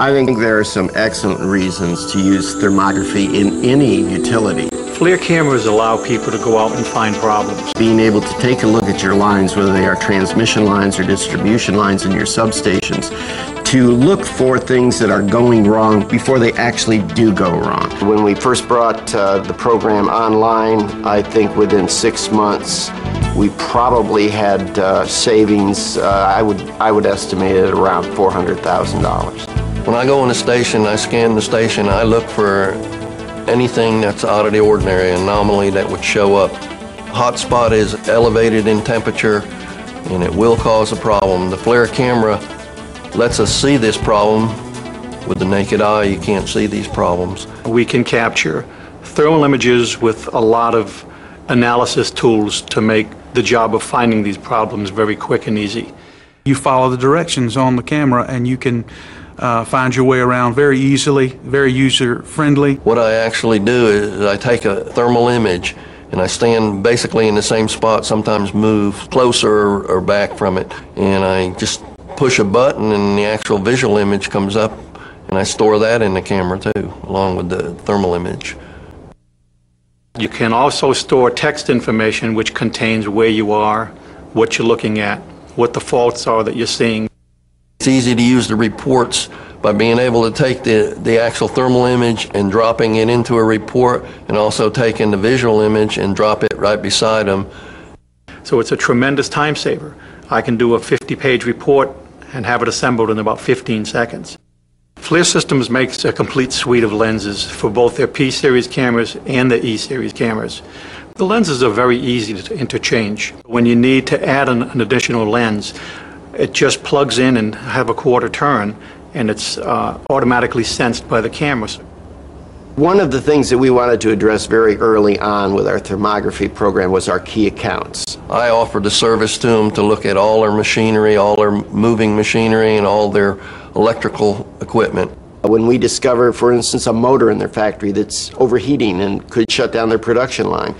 I think there are some excellent reasons to use thermography in any utility. FLIR cameras allow people to go out and find problems. Being able to take a look at your lines, whether they are transmission lines or distribution lines in your substations, to look for things that are going wrong before they actually do go wrong. When we first brought the program online, I think within 6 months, we probably had savings, I would estimate it around $400,000. When I go in a station, I scan the station, I look for anything that's out of the ordinary, anomaly that would show up. Hot spot is elevated in temperature and it will cause a problem. The FLIR camera lets us see this problem. With the naked eye, you can't see these problems. We can capture thermal images with a lot of analysis tools to make the job of finding these problems very quick and easy. You follow the directions on the camera and you can find your way around very easily, very user-friendly. What I actually do is I take a thermal image and I stand basically in the same spot, sometimes move closer or back from it, and I just push a button and the actual visual image comes up, and I store that in the camera too, along with the thermal image. You can also store text information which contains where you are, what you're looking at, what the faults are that you're seeing. It's easy to use the reports by being able to take the actual thermal image and dropping it into a report, and also taking the visual image and drop it right beside them. So it's a tremendous time saver. I can do a 50-page report and have it assembled in about 15 seconds. FLIR Systems makes a complete suite of lenses for both their P-series cameras and their E-series cameras. The lenses are very easy to interchange. When you need to add an additional lens, it just plugs in and have a quarter turn, and it's automatically sensed by the cameras. One of the things that we wanted to address very early on with our thermography program was our key accounts. I offered the service to them to look at all their machinery, all their moving machinery, and all their electrical equipment. When we discover, for instance, a motor in their factory that's overheating and could shut down their production line,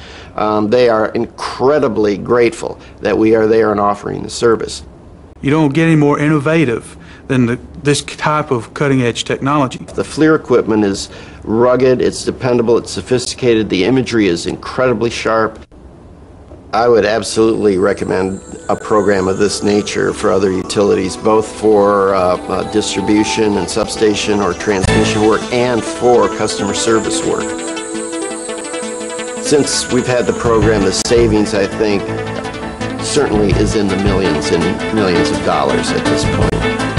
they are incredibly grateful that we are there and offering the service. You don't get any more innovative than this type of cutting-edge technology. The FLIR equipment is rugged, it's dependable, it's sophisticated, the imagery is incredibly sharp. I would absolutely recommend a program of this nature for other utilities, both for distribution and substation or transmission work and for customer service work. Since we've had the program, the savings, I think, certainly is in the millions and millions of dollars at this point.